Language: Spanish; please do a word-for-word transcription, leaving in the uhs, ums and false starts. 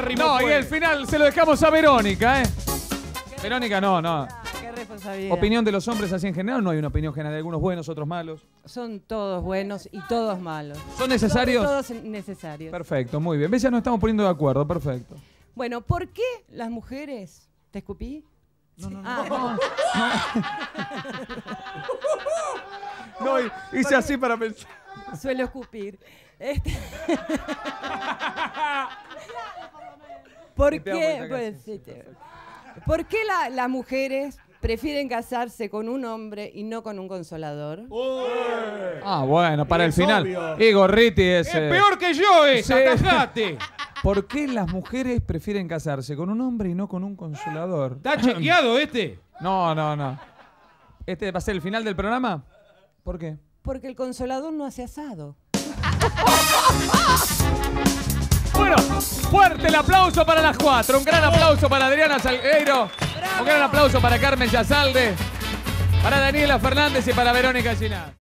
paupérrimo. No, fue. Y el final se lo dejamos a Verónica, ¿eh? Verónica, no, no. Qué responsabilidad. ¿Opinión de los hombres así en general? No hay una opinión general. Algunos buenos, otros malos. Son todos buenos y todos malos. ¿Son necesarios? Son todos necesarios. Perfecto, muy bien. ¿Ves? Ya nos estamos poniendo de acuerdo. Perfecto. Bueno, ¿por qué las mujeres... ¿Te escupí? No, no, no. Ah, no. No, hice porque así para pensar. Suelo escupir. Este... ¿Por qué? Pues, sí, te... ¿Por qué la, las mujeres prefieren casarse con un hombre y no con un consolador? ¡Uy! Ah, bueno, para es el final. Obvio. Igor Riti es... Es eh... peor que yo esa, sí. Atajate. ¿Por qué las mujeres prefieren casarse con un hombre y no con un consolador? ¿Está chequeado este? No, no, no. ¿Este va a ser el final del programa? ¿Por qué? Porque el consolador no hace asado. Bueno, fuerte el aplauso para las cuatro. Un gran aplauso para Adriana Salgueiro. ¡Bravo! Un gran aplauso para Carmen Yasalde, para Daniela Fernández y para Verónica Llinás.